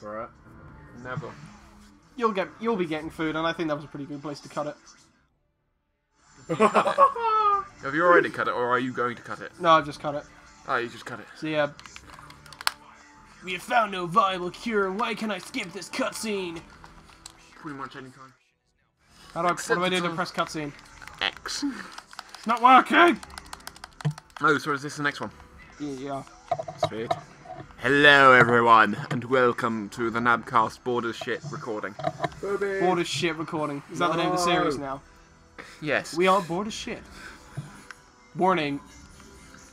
for it. Never. You'll be getting food, and I think that was a pretty good place to cut it. Have you already cut it, or are you going to cut it? No, I've just cut it. Oh, you just cut it. So yeah. We have found no viable cure. Why can I skip this cutscene? Pretty much any time. How do I, what do I do to press cutscene? X. It's not working! Oh, so is this the next one? Yeah. Sweet. Hello, everyone, and welcome to the Nabcast Border Shit recording. Bobby. Border Shit recording. Is that the name of the series now? Yes. We are Border Shit. Warning.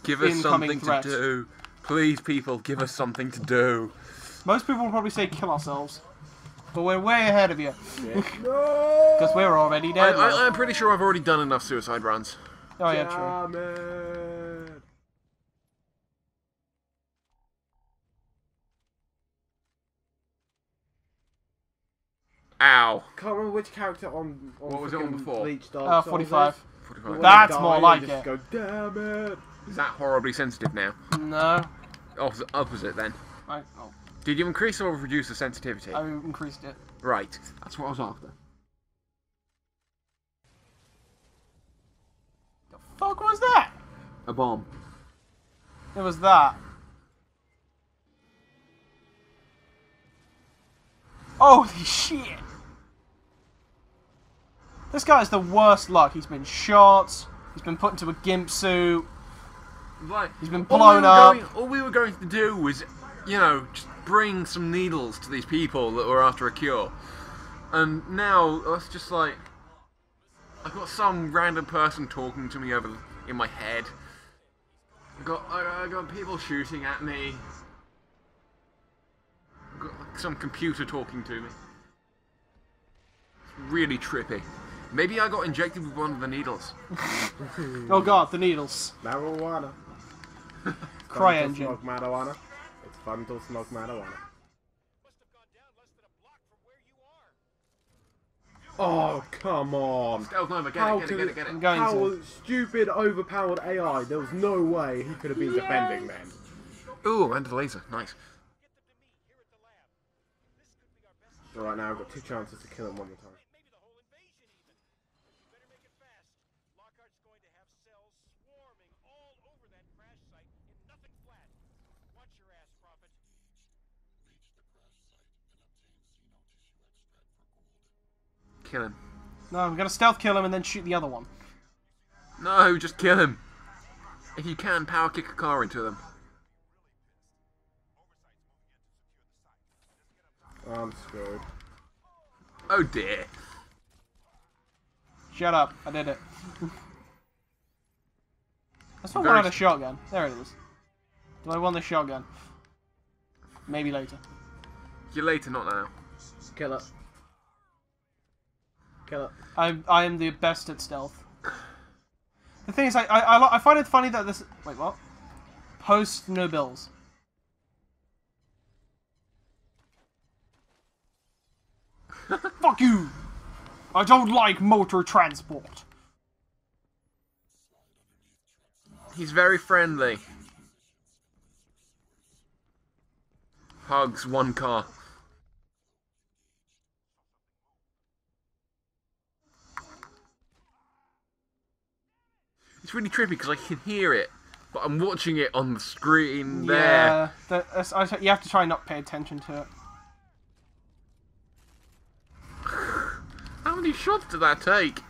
Give us something to do. Please, people, give us something to do. Most people will probably say kill ourselves. But we're way ahead of you. Yeah. Because we're already dead. I'm pretty sure I've already done enough suicide runs. Oh, yeah, true. Man. Ow. Can't remember which character on what was it on before? Bleach Dark 45. 45. That's more like it. Go, damn it. Is that horribly sensitive now? No. Opposite then. Right. Oh. Did you increase or reduce the sensitivity? I increased it. Right. That's what I was after. The fuck was that? A bomb. It was that. Holy shit! This guy's the worst luck. He's been shot. He's been put into a gimp suit. Like, he's been blown up. All we were going to do was, you know, just bring some needles to these people that were after a cure. And now, that's just like... I've got some random person talking to me over in my head. I've got people shooting at me. I've got like, some computer talking to me. It's really trippy. Maybe I got injected with one of the needles. Oh god, the needles. Marijuana. CryEngine. Smoke marijuana. It's fun to smoke marijuana. Oh, come on. Stealth Nova, get it. I'm going to. Stupid, overpowered AI. There was no way he could have been defending them. Ooh, and a laser. Nice. Alright, now I've got two chances to kill him one more time. Kill him. No, we've got to stealth kill him and then shoot the other one. No, just kill him. If you can, power kick a car into them. I'm scared. Oh dear. Shut up, I did it. I still wanted a shotgun. There it is. Do I want the shotgun? Maybe later. You're later, not now. Kill it. I am the best at stealth. The thing is, I find it funny that this... Wait, what? Post no bills. Fuck you! I don't like motor transport. He's very friendly. Hugs one car. It's really trippy because I can hear it, but I'm watching it on the screen there. Yeah, you have to try and not pay attention to it. How many shots did that take?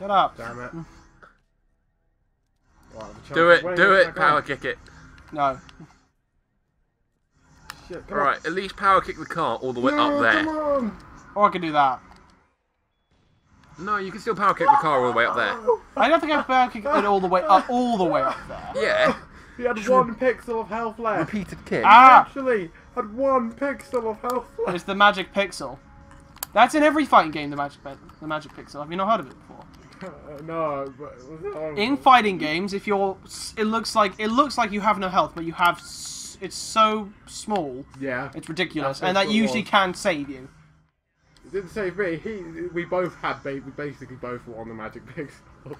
Get up. Damn it. Wow, do it, power kick it. No. Shit, alright, at least power kick the car all the way up there. Come on. Or I can do that. No, you can still power kick the car all the way up there. I don't think I've power kicked it all the way up there. Yeah. He had one pixel of health left. Repeated kick. Ah! Actually, had one pixel of health left. It's the magic pixel. That's in every fighting game. The magic pixel. Have you not heard of it before? No. But in fighting games, if you're, it looks like you have no health, but you have. It's so small. Yeah. It's ridiculous, and that usually can save you. It didn't save me. We both had basically both were on the magic pixel.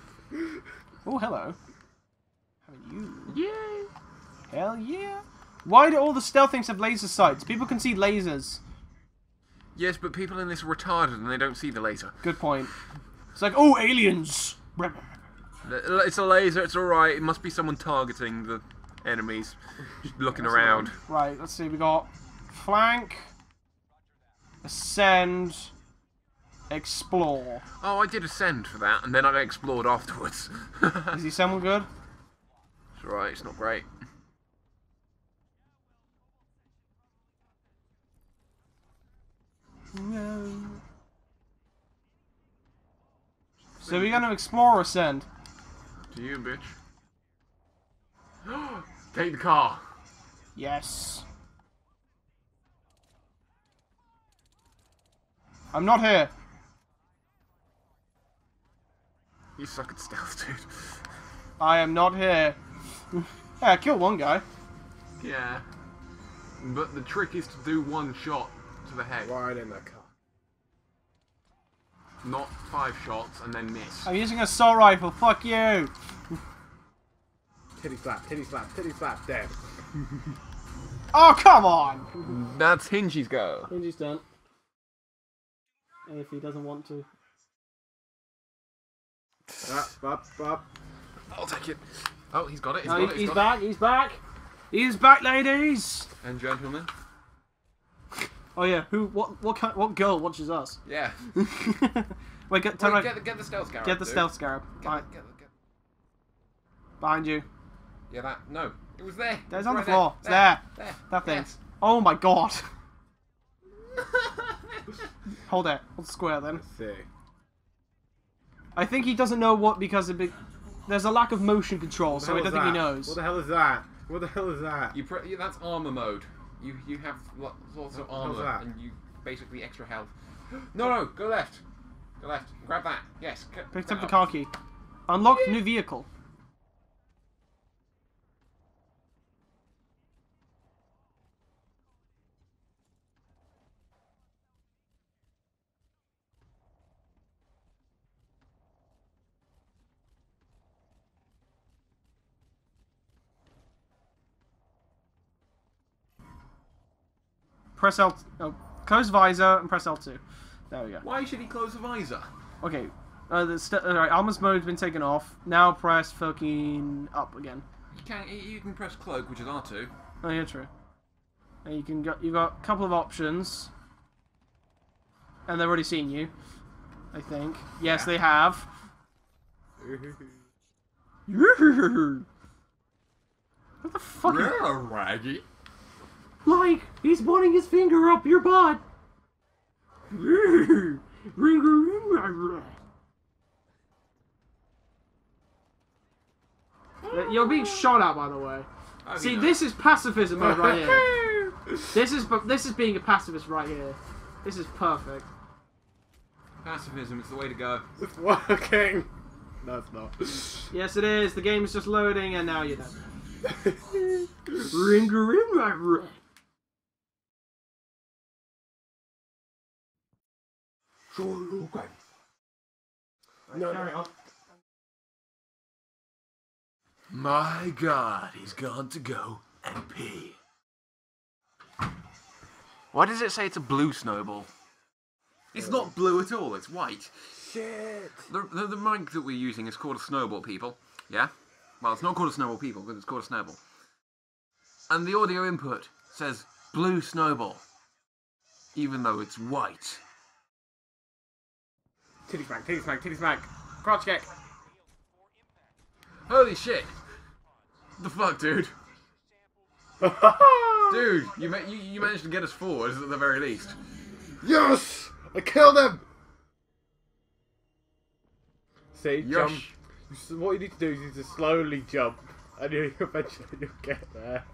Oh, hello. How are you? Yeah. Hell yeah. Why do all the stealth things have laser sights? People can see lasers. Yes, but people in this are retarded and they don't see the laser. Good point. It's like, oh, aliens! It's a laser, it's alright. It must be someone targeting the enemies. Just looking around. Right, let's see. We got flank, ascend, explore. Oh, I did ascend for that, and then I explored afterwards. Is the ascend one good? It's alright, it's not great. No. So are we going to explore or ascend? To you, bitch. Take the car. Yes. I'm not here. You suck at stealth, dude. I am not here. Yeah, I killed one guy. Yeah. But the trick is to do one shot to the head. Right in the car. Not five shots and then miss. I'm using an assault rifle, fuck you! Titty slap, titty slap, titty slap, dead. Oh, come on! That's Hingy's go. Hingy's done. If he doesn't want to. Bop. I'll take it. Oh, he's got it. He's back, ladies! And gentlemen. Oh yeah, what girl watches us? Yeah. Wait, get the stealth scarab. Get the stealth scarab. Behind you. Yeah, that. No, it was there. There's on the floor. It's there. That thing. Yes. Oh my god. Hold it. Hold square then. Let's see. I think he doesn't know what because of there's a lack of motion control, so I don't think he knows. What the hell is that? What the hell is that? That's armor mode. You have lots of armor and you basically extra health. No, go left. Go left. Grab that. Yes. Picked up the car key. Unlock new vehicle. Press L. Oh, close visor and press L2. There we go. Why should he close the visor? Okay. Alright, armor's mode's been taken off. Now press fucking up again. You can press cloak, which is R2. Oh yeah, true. And you've got a couple of options. And they've already seen you, I think. Yes, yeah. They have. What the fuck? You're a raggy. Like, he's putting his finger up your butt! You're being shot at, by the way. See, this is pacifism right here. This is being a pacifist right here. This is perfect. Pacifism, it's the way to go. It's working! No, it's not. Yes, it is. The game is just loading, and now you're done. Right, no. My god, he's gone to go and pee. Why does it say it's a blue snowball? It's not blue at all, it's white. Shit! The mic that we're using is called a snowball, people. Yeah? Well, it's not called a snowball, people, but it's called a snowball. And the audio input says blue snowball, even though it's white. Titty smack, titty smack, titty smack. Crotch kick. Holy shit. What the fuck, dude? Dude, you managed to get us forward at the very least. Yes! I killed him! See, jump. What you need to do is you need to slowly jump. And eventually you'll get there.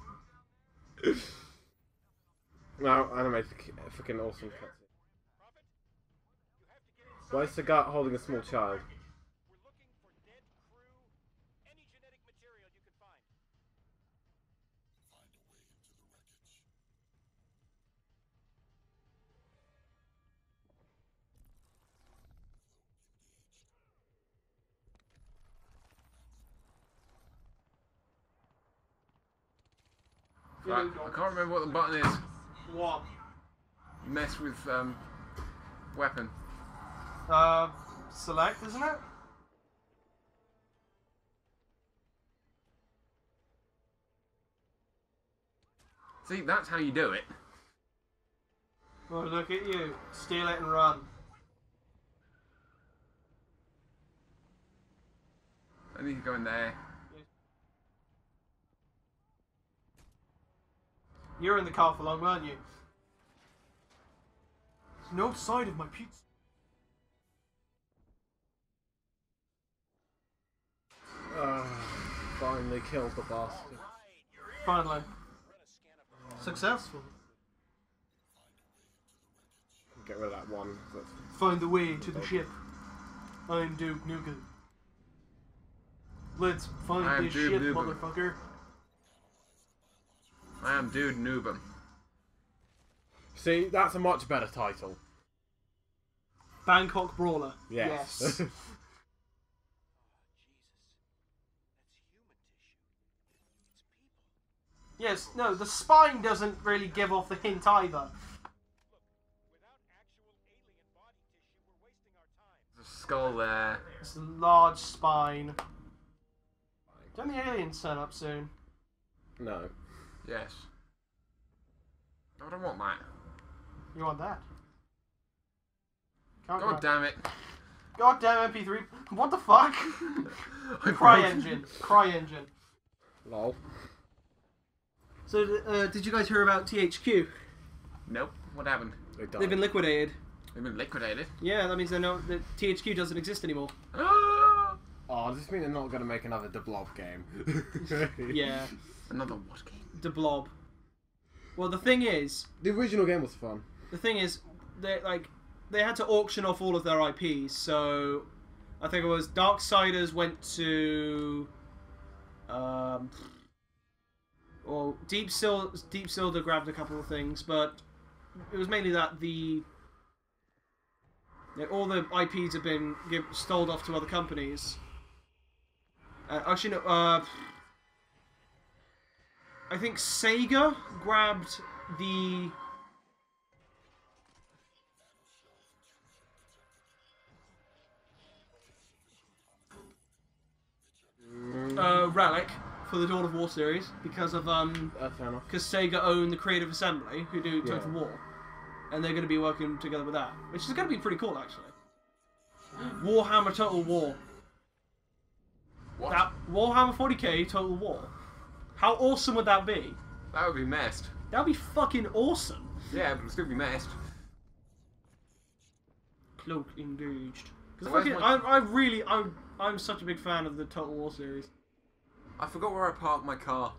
Wow, animated fucking awesome cutscene. Why is the guy holding a small child? We're looking for dead crew, any genetic material you can find. Find a way into the wreckage. Right, I can't remember what the button is. What? Mess with weapon? Select, isn't it? See, that's how you do it. Oh, look at you. Steal it and run. I need to go in there. You were in the car for long, weren't you? There's no side of my pizza. Finally killed the bastard. Finally. Successful. Get rid of that one. Find the way to the ship. I'm Duke Nukem. Let's find this ship, motherfucker. I am Dude Nubum. See, that's a much better title. Bangkok Brawler. Yes. Yes. Oh, Jesus. That's human tissue. It's people. Yes, no, the spine doesn't really give off the hint either. There's a skull there. It's a large spine. Don't the aliens turn up soon? No. Yes. I don't want that. You want that? Can't God damn it. God damn MP3. What the fuck? CryEngine. CryEngine. Lol. So, did you guys hear about THQ? Nope. What happened? They've been liquidated. They've been liquidated? Yeah, that means they know that THQ doesn't exist anymore. Oh, does this mean they're not going to make another De Blob game? Yeah. Another what game? De Blob. Well, the thing is, the original game was fun. The thing is, they had to auction off all of their IPs. So, I think it was Darksiders went to, well, Deep Silver grabbed a couple of things, but it was mainly that all the IPs have been sold off to other companies. Actually, no. I think Sega grabbed the... Relic for the Dawn of War series because of, because Sega owned the Creative Assembly, who do Total War. And they're going to be working together with that. Which is going to be pretty cool, actually. Warhammer Total War. What? That Warhammer 40k Total War. How awesome would that be? That would be messed. That would be fucking awesome. Yeah, but it's going to be messed. Cloak engaged. Because so I'm such a big fan of the Total War series. I forgot where I parked my car.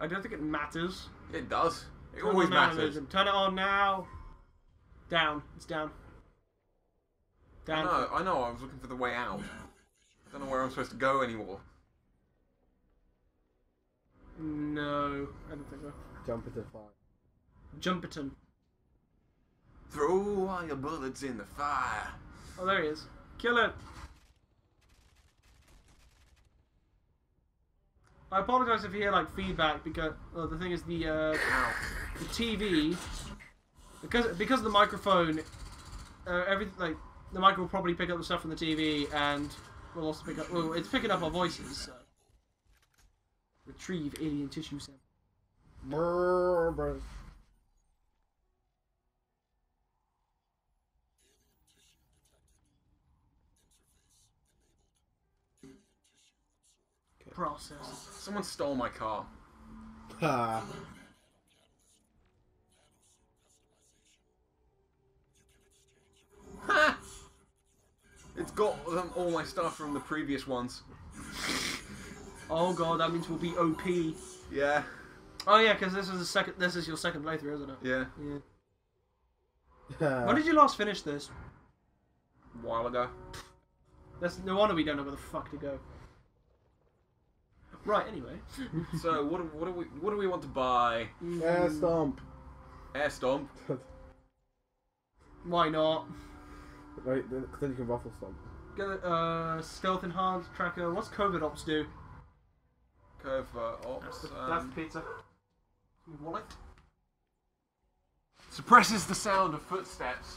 I don't think it matters. It does. It always matters. Turn it on now. Down. It's down. Down. I know. I was looking for the way out. I don't know where I'm supposed to go anymore. No, I don't think so. Jumperton. Jumperton. Throw all your bullets in the fire. Oh, there he is. Kill it. I apologize if you hear like feedback because the thing is the TV because of the microphone, the mic will probably pick up the stuff from the TV and will also pick up. Well, it's picking up our voices. So. Retrieve alien tissue sample. Brr. Process. Someone stole my car. It's got all my stuff from the previous ones. Oh god, that means we'll be OP. Yeah. Oh yeah, because this is your second playthrough, isn't it? Yeah. Yeah. When did you last finish this? A while ago. That's no wonder we don't know where the fuck to go. Right. Anyway. So what do we want to buy? Air stomp. Air stomp. Why not? Right, then you can ruffle stomp. Get stealth enhanced tracker. What's covert ops do? Covert ops. That's the pizza. Wallet. Suppresses the sound of footsteps.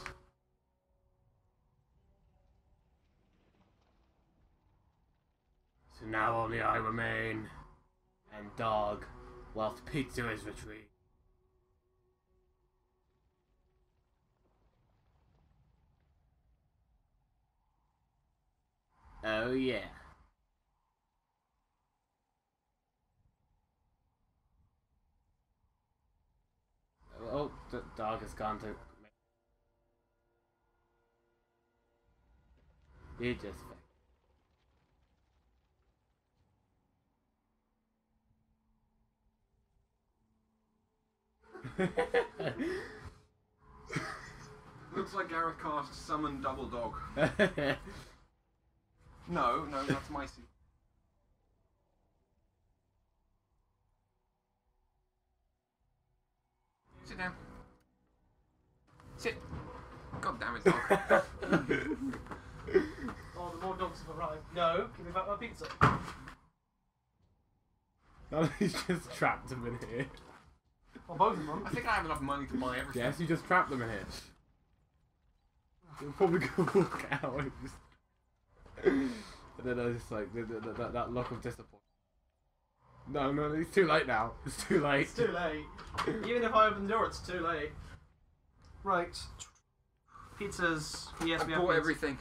So now only I remain, and dog, whilst pizza is retrieved. Oh yeah. Oh, the dog has gone to... You just... Looks like Gareth cast Summon Double Dog. No, that's my seat. Sit down. Sit. God damn it, dog. Oh, the more dogs have arrived. No, give me back my pizza. No, he's just trapped them in here. Well, both of them. I think I have enough money to buy everything. Yes, you just trapped them in here. You'll probably go walk out and just... And then I was just like, that look of disappointment. No, it's too late now. It's too late. It's too late. Even if I open the door, it's too late. Right. Pizzas. Yes, I bought everything.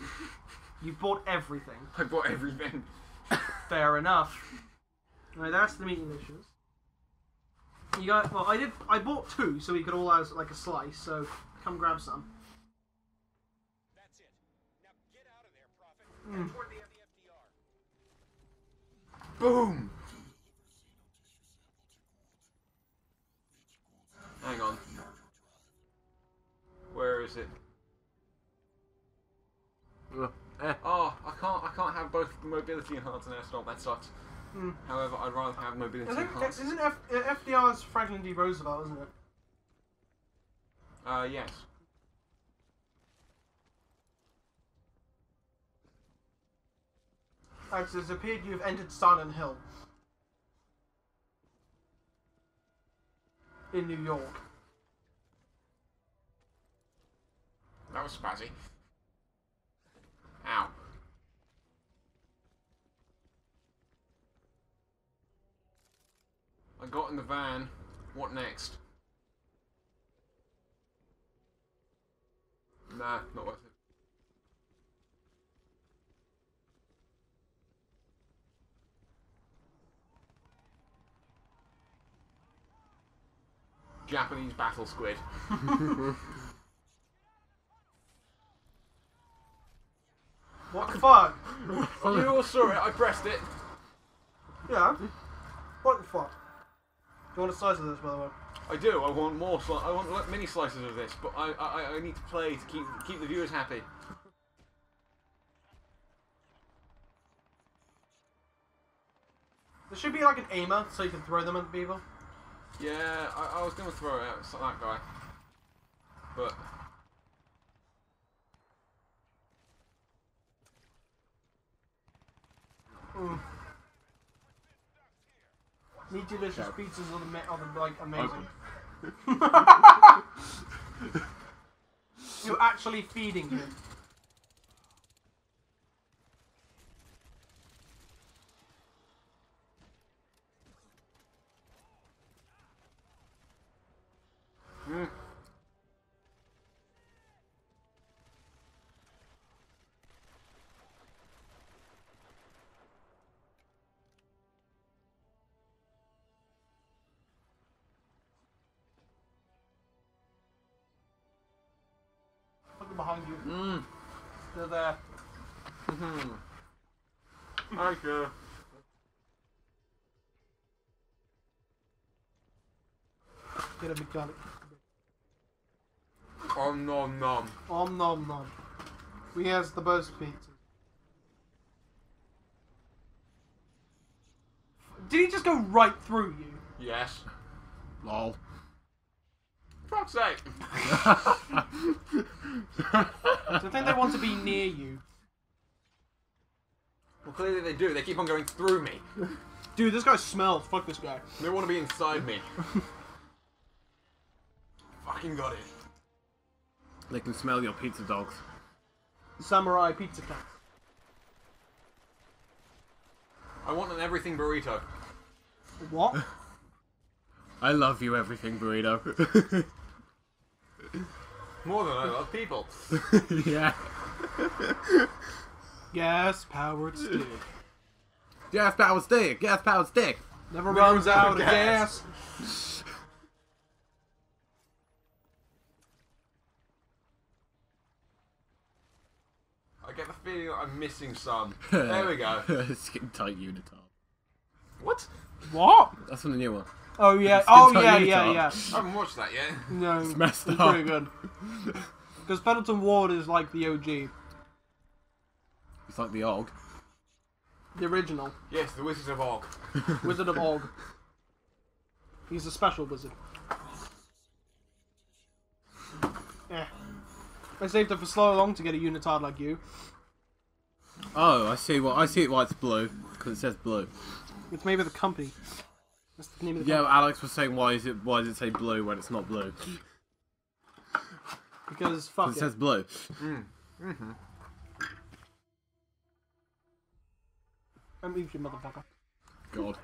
You bought everything. I bought everything. Fair enough. Right, that's the meat and dishes. You got, well, I bought two, so we could all have like a slice, so come grab some. That's it. Now get out of there, Prophet. And toward the FDR. Boom! Hang on. Where is it? Oh, I can't have both mobility enhanced and assault. That sucks. Mm. However, I'd rather have mobility enhanced. Isn't FDR's Franklin D. Roosevelt, isn't it? Yes. It has appeared you have entered Silent Hill. In New York. That was spazzy. Ow. I got in the van. What next? Nah, not worth it. Japanese battle squid. What the fuck? You all saw it, I pressed it. Yeah. What the fuck? Do you want a slice of this, by the way? I do, I want more I want mini slices of this, but I need to play to keep the viewers happy. There should be like an aimer, so you can throw them at people. Yeah, I was going to throw it out that guy, but... Mm. Meat delicious pizzas are the, like, amazing. You're actually feeding him. Mm. Look behind you. Mm. They're there. Okay. Get a mechanic. Om nom nom. Om nom nom. We has the best pizza. Did he just go right through you? Yes. Lol. Fuck's sake. I think they want to be near you. Well, clearly they do. They keep on going through me. Dude, this guy smells. Fuck this guy. They want to be inside me. Fucking got it. They can smell your pizza dogs. Samurai pizza cats. I want an everything burrito. What? I love you, everything burrito. More than I love people. Yeah. Gas-powered stick. Gas-powered stick. Gas-powered stick. Never runs out of gas. I get the feeling that I'm missing some. There we go. Skin tight unitard. What? What? That's from the new one. Oh yeah! Oh yeah! Yeah! Yeah! I haven't watched that yet. No, it's messed up. Pretty good. Because Pendleton Ward is like the OG. It's like the Og. The original. Yes, the Wizard of Og. Wizard of Og. He's a special wizard. Yeah. I saved up for so long to get a unitard like you. Oh, I see. Well, I see why it's blue because it says blue. It's made by the company. That's the name of the yeah, Alex was saying, why does it say blue when it's not blue? Because fuck it. It says blue. Mm. Mm-hmm. I mean, you motherfucker. God.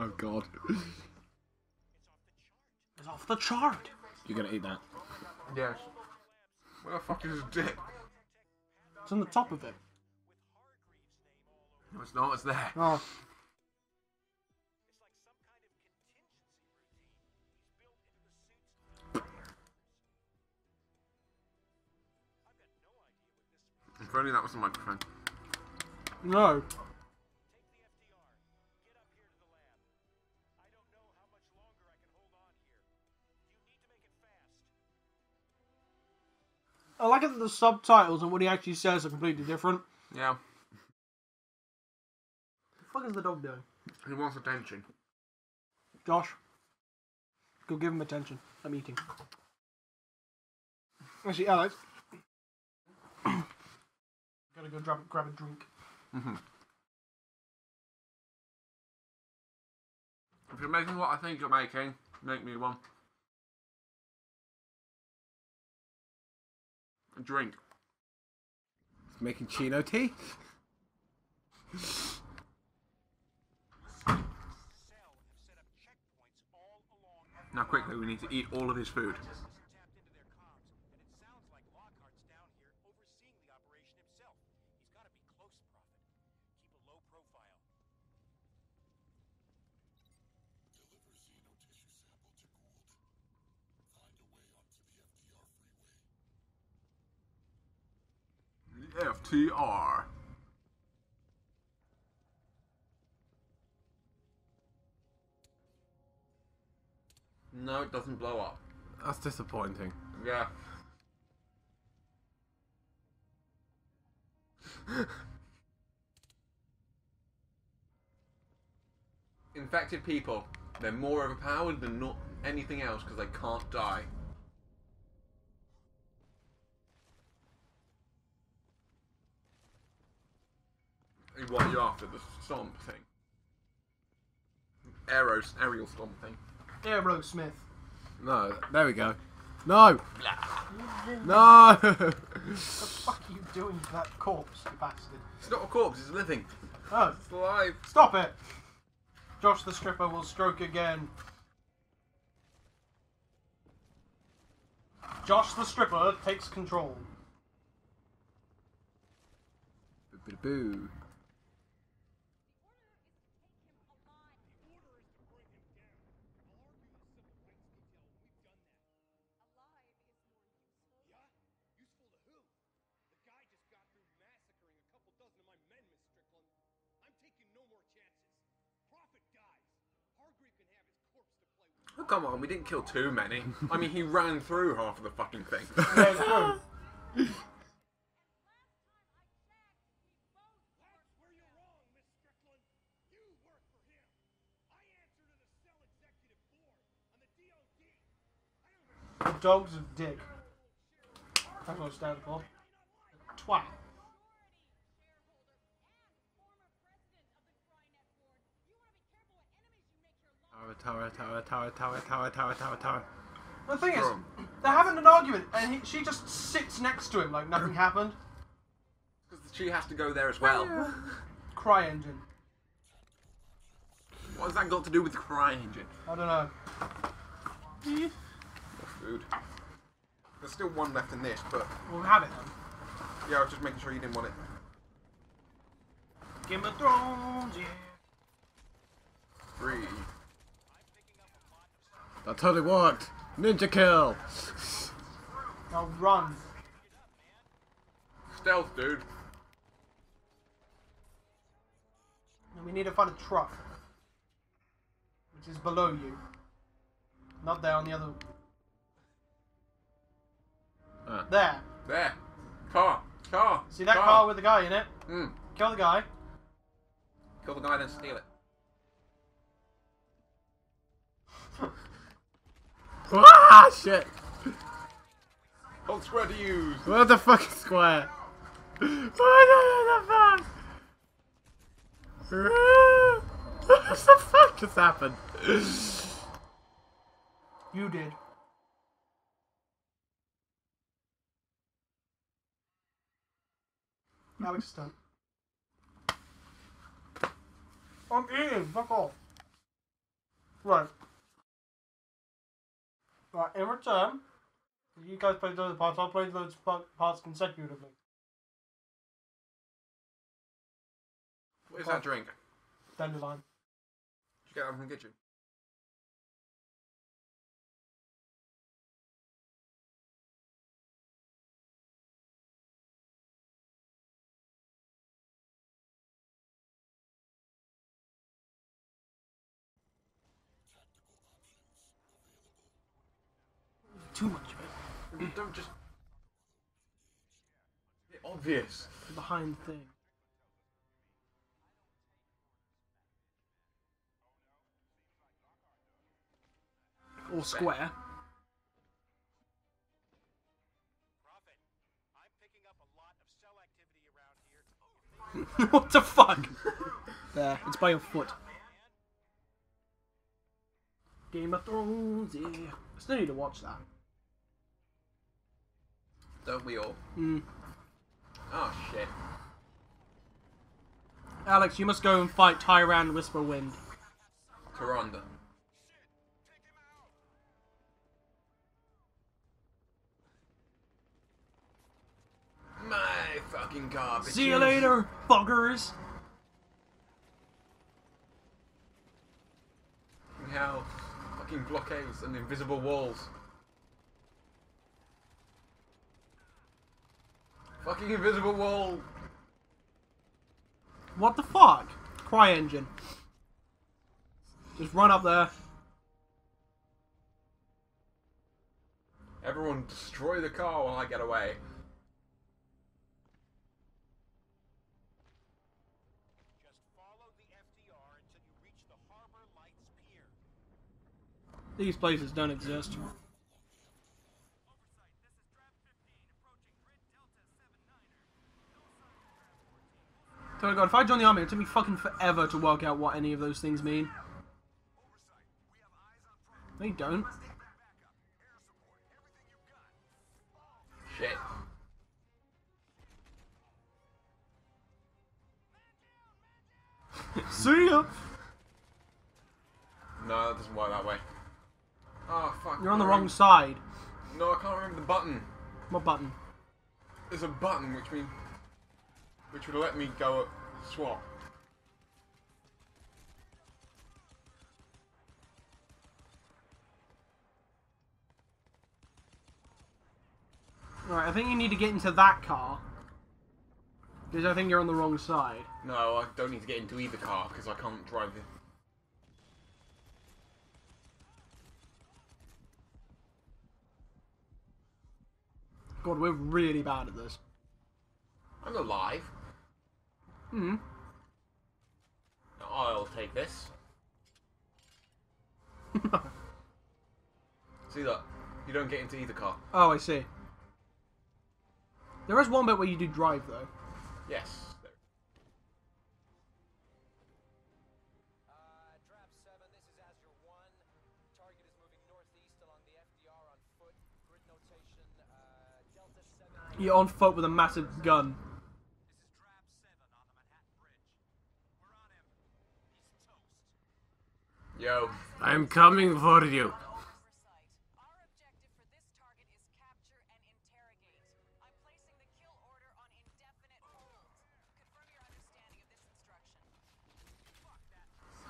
Oh God. It's off the chart. You're gonna eat that. Yes. Where the fuck is his dick? It's on the top of it. No, it's not. It's there. Oh. If only that was the microphone. No. Take the FDR. Get up here to the lab. I don't know how much longer I can hold on here. You need to make it fast. I like it that the subtitles and what he actually says are completely different. Yeah. The fuck is the dog doing? He wants attention. Josh. Go give him attention. I'm eating. Actually, Alex. Gotta go grab a drink. Mm-hmm. If you're making what I think you're making, make me one. A drink. It's making chino tea? Now quickly, we need to eat all of his food. FTR. No, it doesn't blow up. That's disappointing. Yeah. Infected people, they're more overpowered than not anything else because they can't die. What are you after? The stomp thing. Aerial stomp thing. Aerosmith. No, there we go. No! No! What the fuck are you doing to that corpse, you bastard? It's not a corpse, it's living. Oh. It's alive. Stop it! Josh the stripper will stroke again. Josh the stripper takes control. Boo-boo-boo. Oh, come on, we didn't kill too many. I mean, he ran through half of the fucking thing. Yeah, it's true. Dogs of dick. That's what I stand for. Twat. Tower. The thing is, they're having an argument, and she just sits next to him like nothing happened. Because she has to go there as well. CryEngine. What has that got to do with CryEngine? I don't know. More food. There's still one left in this, but... We'll have it then. Yeah, I was just making sure you didn't want it. Game of Thrones, yeah. Three. That totally worked. Ninja kill. Now run. Stealth, dude. And we need to find a truck, which is below you. Not there, on the other. There. There. Car. Car. See that car with the guy in it? Mm. Kill the guy. Kill the guy, then steal it. Ah, shit! Hold square to use! What the fuck is square? Why the fuck? What the fuck just happened? You did. Now it's stuck. I'm eating, fuck off. Right. Right, in return, you guys played those parts, I played those parts consecutively. What is that drink? Dandelion. Did you get that from the kitchen? Too much of it. Don't just... It's obvious. The behind thing. Or square. What the fuck? There, it's by your foot. Game of Thrones, yeah. I still need to watch that. Don't we all? Mm. Oh, shit. Alex, you must go and fight Tyrande Whisperwind. Tyrande. My fucking garbage. See you later, buggers. Hell, fucking blockades and invisible walls. Fucking invisible wall! What the fuck? CryEngine. Just run up there. Everyone destroy the car while I get away. Just follow the FDR until you reach the Harbor Lights Pier. These places don't exist. Oh god, if I join the army, it'll take me fucking forever to work out what any of those things mean. They don't. Shit. See ya! No, that doesn't work that way. Oh, fuck. You're on the wrong side. No, I can't remember the button. What button? There's a button which means... which would let me go swap. Alright, I think you need to get into that car. Because I think you're on the wrong side. No, I don't need to get into either car because I can't drive it. God, we're really bad at this. I'm alive. Hmm. I'll take this. See that? You don't get into either car. Oh, I see. There is one bit where you do drive, though. Yes. You're on foot with a massive gun. Yo. I'm coming for you.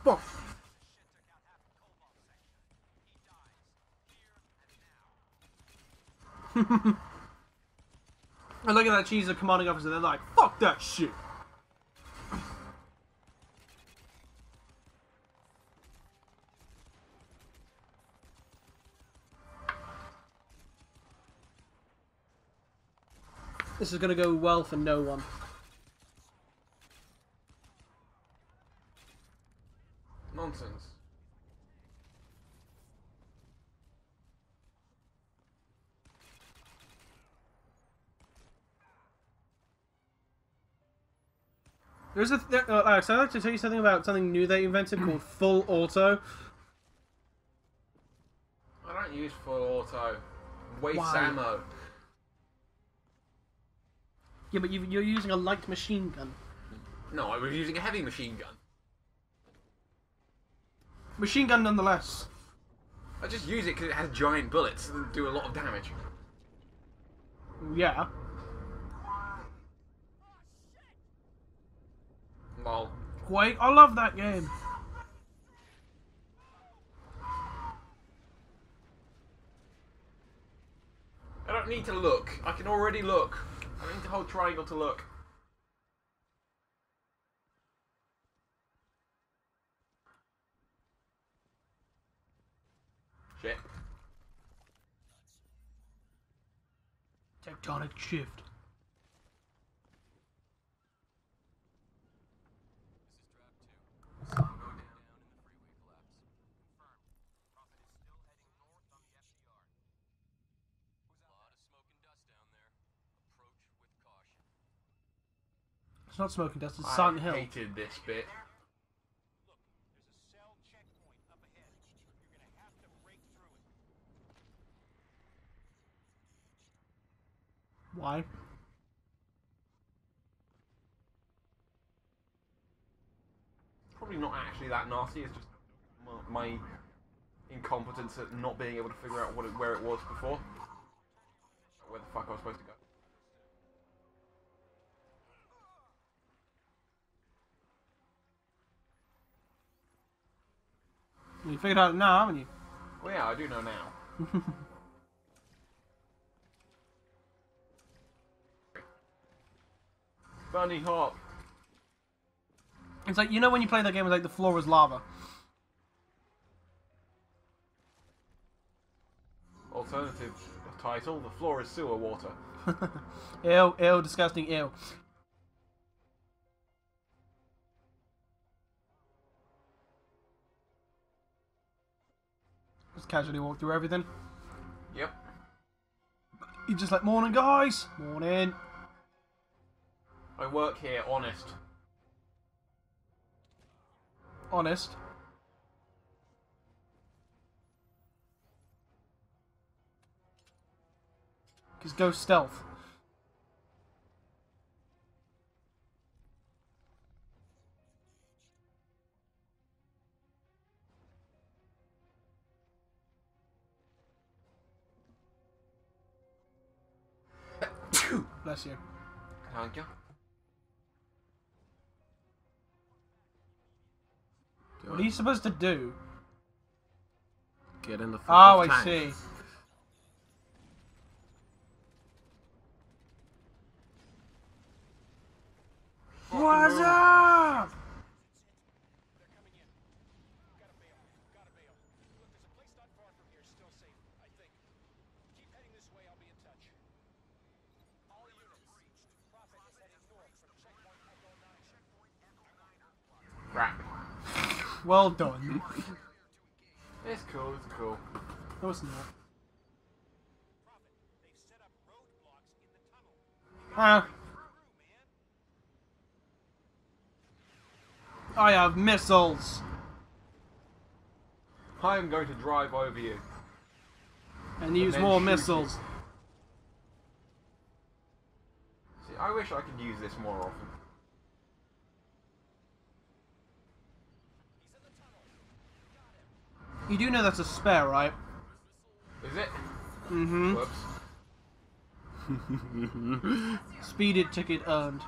Fuck. And look at that cheese, the commanding officer, they're like, fuck that shit. This is gonna go well for no one. Nonsense. There's a Alex, I'd like to tell you something about something new they invented called full auto. I don't use full auto. Waste ammo. Yeah, but you're using a light machine gun. No, I was using a heavy machine gun. Machine gun nonetheless. I just use it because it has giant bullets and do a lot of damage. Yeah. Lol. Wait, I love that game. I don't need to look. I can already look. I don't need to hold triangle to look. Shit. Tectonic shift. It's not smoking dust, it's Silent Hill. I hated this bit. Why? Probably not actually that nasty, it's just my incompetence at not being able to figure out what it, where it was before. Where the fuck I was supposed to go. You figured out now, haven't you? Well, yeah, I do know now. Bunny hop. It's like, you know when you play that game, it's like the floor is lava. Alternative title, the floor is sewer water. Ew, ew, disgusting, ew. Casually walk through everything. Yep. You're just like, morning, guys. Morning. I work here, honest. Honest. Cause go stealth. Bless you. Thank you. What are you supposed to do? Get in the fucking tank. Oh, I see. What's up? Crap. Well done. It's cool, it's cool. No, it's not. Ah. I have missiles. I am going to drive over you. And use more missiles. See, I wish I could use this more often. You do know that's a spare, right? Is it? Mm-hmm. Whoops. Speeded ticket earned.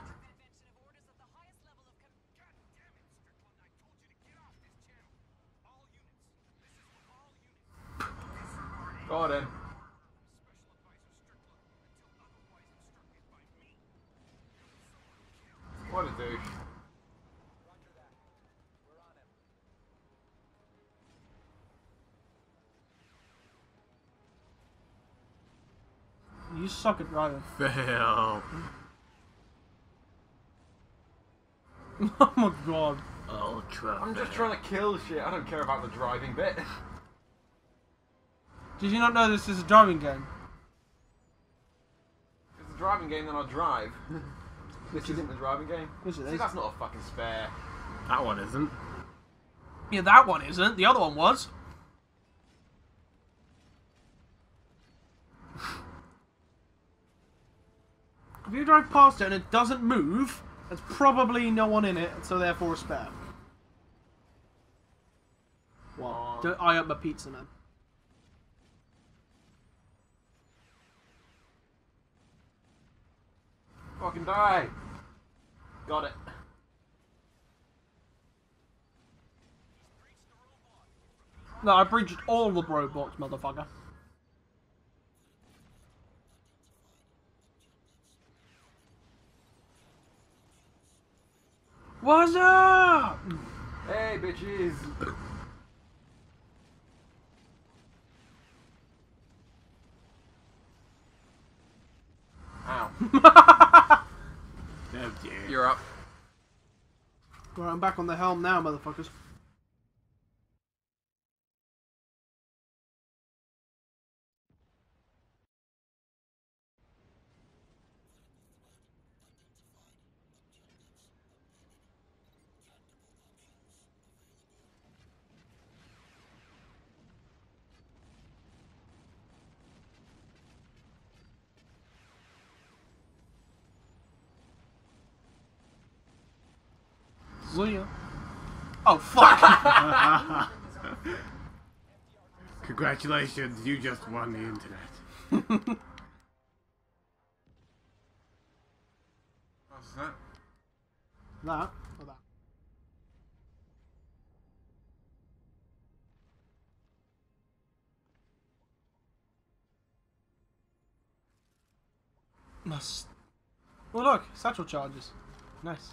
Go on in. What a douche. You suck at driving. Fail. Oh my god. Ultra. I'm just trying to kill shit. I don't care about the driving bit. Did you not know this is a driving game? If it's a driving game, then I'll drive. Which isn't a driving game. Which it is. See, that's not a fucking spare. That one isn't. Yeah, that one isn't. The other one was. If you drive past it and it doesn't move, there's probably no one in it, so therefore a spare. Well, don't eye up my pizza, man. Fucking die! Got it. No, I breached all the roadblocks, motherfucker. What's up? Hey, bitches! Ow. You're up. Right, I'm back on the helm now, motherfuckers. Oh fuck! Congratulations, you just won the internet. What's that? That or that? Must. Oh look, satchel charges. Nice.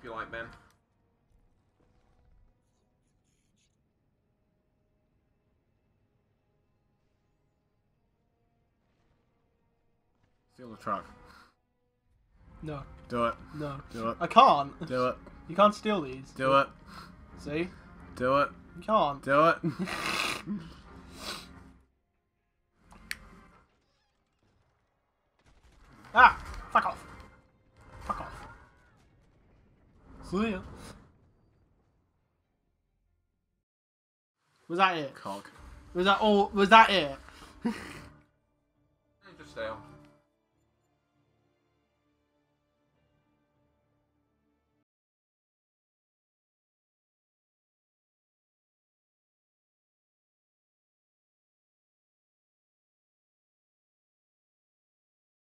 If you like, Ben. Steal the truck. No. Do it. No. Do it. I can't. Do it. You can't steal these. Do it. See? Do it. You can't. Do it. Ah! Fuck off. Was that it? Cock. Was that all? Was that it? Just stale.